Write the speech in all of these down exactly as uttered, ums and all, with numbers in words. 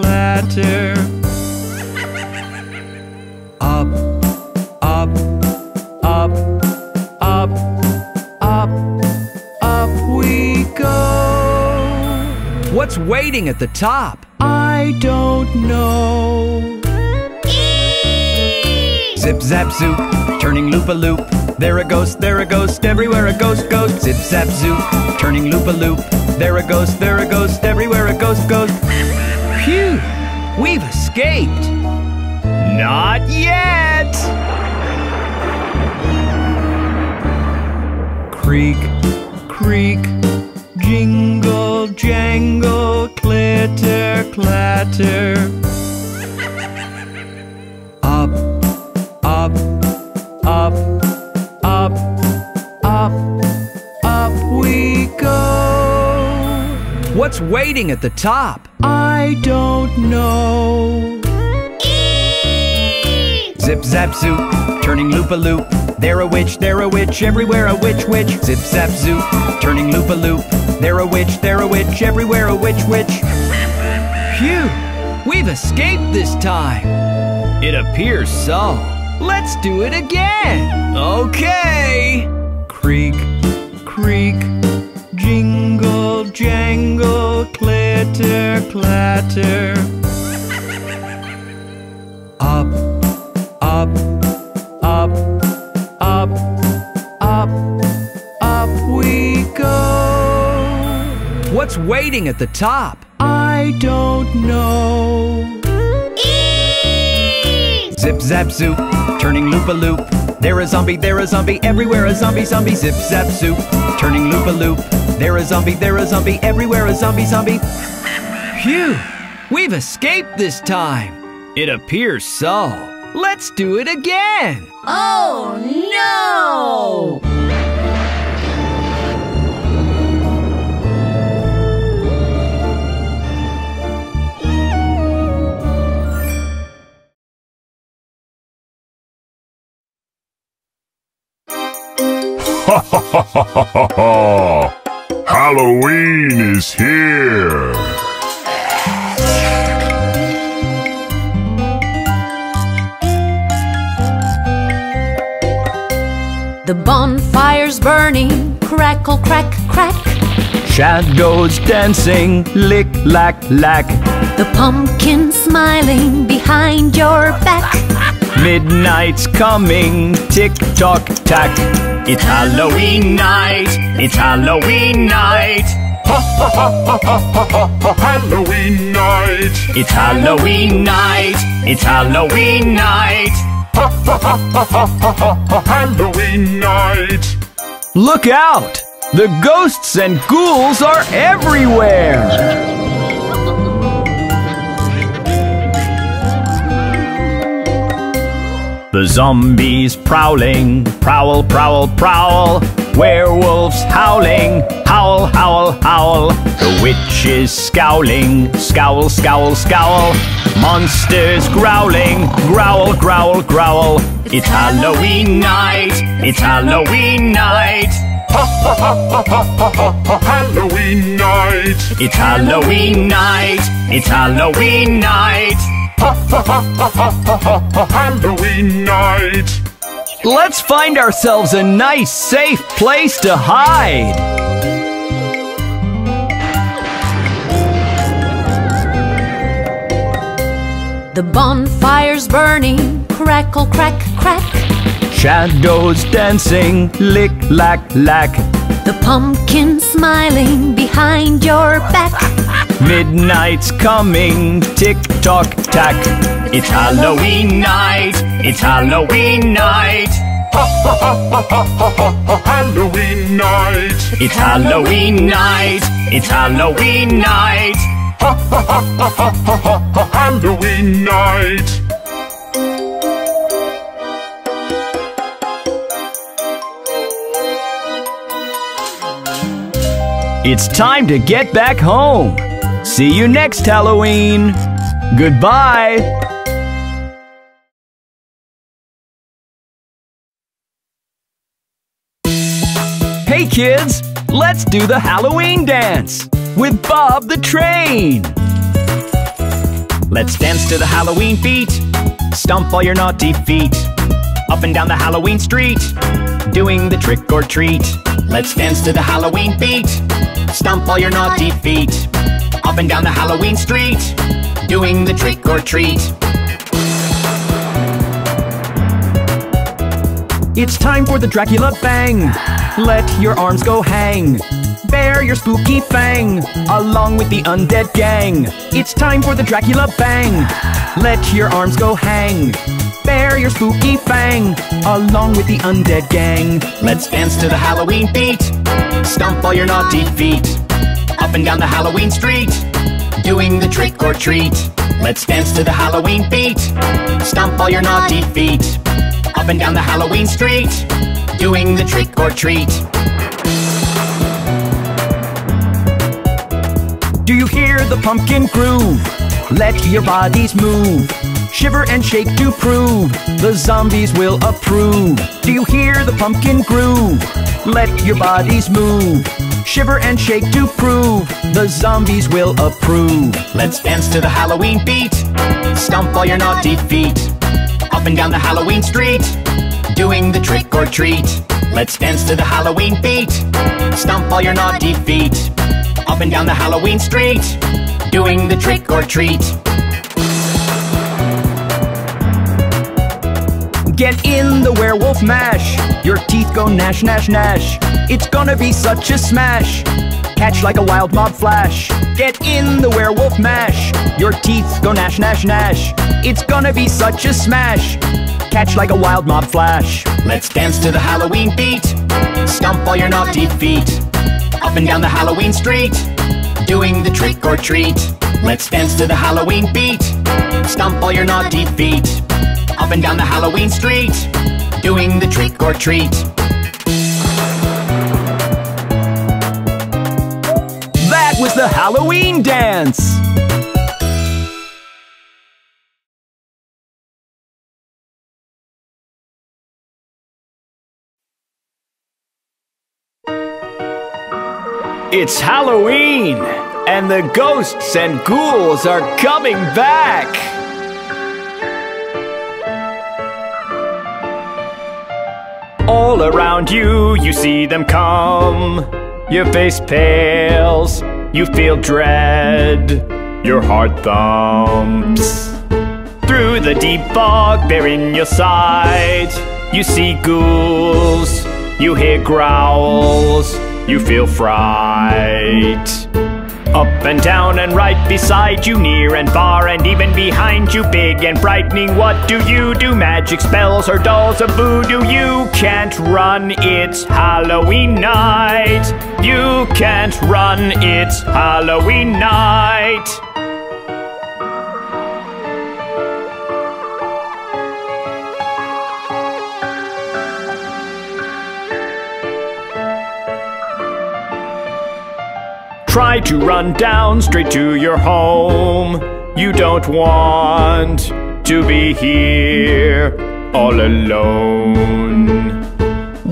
platter. Up, up, up, up, up, up we go. What's waiting at the top? I don't know. Eee! Zip, zap, zoop, turning loop-a-loop. -loop. There a ghost, there a ghost, everywhere a ghost goes. Zip, zap, zoop, turning loop-a-loop. -loop. There a ghost, there a ghost, everywhere a ghost goes. Phew! We've escaped! Not yet! Creak, creak, jingle, jangle, clitter, clatter. Up, up, up, up, up, up we go. What's waiting at the top? I don't know. Eee! Zip, zap, zoop, turning loop-a-loop. -loop. There a witch, there a witch, everywhere a witch, witch. Zip, zap, zoop, turning loop-a-loop. -loop. There a witch, there a witch, everywhere a witch, witch. Phew! We've escaped this time. It appears so. Let's do it again. Okay. Creak, creak, jingle, jangle, clitter, clatter. Up, up, up, up, up, up we go. What's waiting at the top? I don't know. Zip, zap, zoop, turning loop-a-loop. -loop. There a zombie, there a zombie, everywhere a zombie, zombie. Zip, zap, zoop, turning loop-a-loop. -loop. There a zombie, there a zombie, everywhere a zombie, zombie. Phew! We've escaped this time. It appears so. Let's do it again. Oh, no! Ha ha ha ha ha ha! Halloween is here! The bonfire's burning, crackle crack crack. Shadows dancing, lick lack lack. The pumpkin smiling behind your back. Midnight's coming, tick tock tack. It's Halloween night, it's Halloween night. Ha ha ha ha ha ha ha, Halloween night. It's Halloween night, it's Halloween night. Ha ha ha ha ha ha ha, Halloween night. Look out! The ghosts and ghouls are everywhere! The zombies prowling, prowl, prowl, prowl. Werewolves howling, howl, howl, howl. The witches scowling, scowl, scowl, scowl. Monsters growling, growl, growl, growl. It's Halloween night, it's Halloween night. Ha ha ha ha ha ha, Halloween night. It's Halloween night, it's Halloween night. Ha ha ha ha ha ha ha, Halloween night! Let's find ourselves a nice, safe place to hide! The bonfire's burning, crackle, crack, crack. Shadows dancing, lick, lack, lack. The pumpkin smiling behind your back. Midnight's coming, tick tock tack. It's Halloween night, it's Halloween night. Ha ha ha ha ha ha ha, Halloween night. It's Halloween night, it's Halloween night. Ha ha ha ha ha ha ha ha, Halloween night. It's time to get back home. See you next Halloween! Goodbye! Hey kids! Let's do the Halloween dance with Bob the Train! Let's dance to the Halloween beat. Stomp all your naughty feet up and down the Halloween street, doing the trick or treat. Let's dance to the Halloween beat. Stomp all your naughty feet up and down the Halloween street, doing the trick or treat. It's time for the Dracula bang. Let your arms go hang. Bear your spooky fang along with the undead gang. It's time for the Dracula bang. Let your arms go hang. Bear your spooky fang along with the undead gang. Let's dance to the Halloween beat. Stomp all your naughty feet up and down the Halloween street, doing the trick or treat. Let's dance to the Halloween beat. Stomp all your naughty feet up and down the Halloween street, doing the trick or treat. Do you hear the pumpkin groove? Let your bodies move. Shiver and shake to prove the zombies will approve. Do you hear the pumpkin groove? Let your bodies move. Shiver and shake to prove the zombies will approve. Let's dance to the Halloween beat. Stomp all your naughty feet up and down the Halloween street, doing the trick or treat. Let's dance to the Halloween beat. Stomp all your naughty feet up and down the Halloween street, doing the trick or treat. Get in the werewolf mash. Your teeth go gnash, gnash, gnash. It's gonna be such a smash. Catch like a wild mob flash. Get in the werewolf mash. Your teeth go gnash, gnash, gnash. It's gonna be such a smash. Catch like a wild mob flash. Let's dance to the Halloween beat. Stomp all your naughty feet up and down the Halloween street, doing the trick or treat. Let's dance to the Halloween beat. Stomp all your naughty feet up and down the Halloween street, doing the trick or treat. That was the Halloween dance! It's Halloween, and the ghosts and ghouls are coming back! All around you, you see them come. Your face pales, you feel dread, your heart thumps. Through the deep fog bearing your sight, you see ghouls, you hear growls, you feel fright. Up and down and right beside you, near and far and even behind you, big and frightening, what do you do? Magic spells or dolls of voodoo? You can't run, it's Halloween night. You can't run, it's Halloween night. Try to run down straight to your home. You don't want to be here all alone.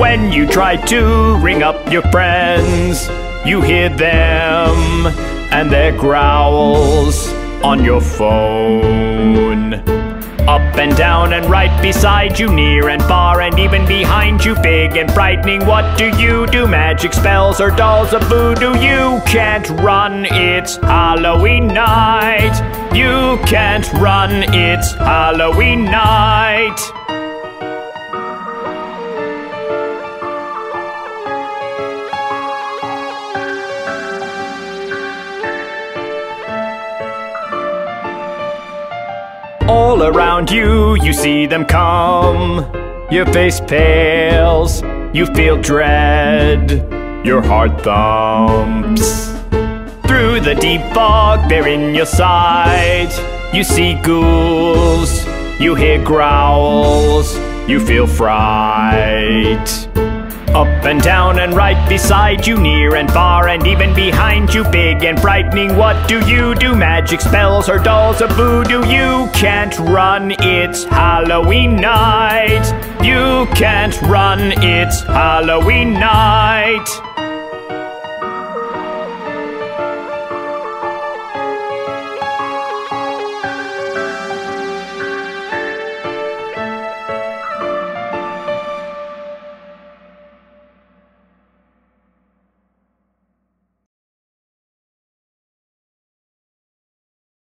When you try to ring up your friends, you hear them and their growls on your phone. Up and down and right beside you, near and far and even behind you, big and frightening, what do you do? Magic spells or dolls of voodoo? You can't run, it's Halloween night. You can't run, it's Halloween night. All around you, you see them come. Your face pales, you feel dread, your heart thumps. Through the deep fog bearing your sight, you see ghouls, you hear growls, you feel fright. Up and down and right beside you, near and far and even behind you, big and frightening, what do you do? Magic spells or dolls of voodoo? You can't run, it's Halloween night. You can't run, it's Halloween night.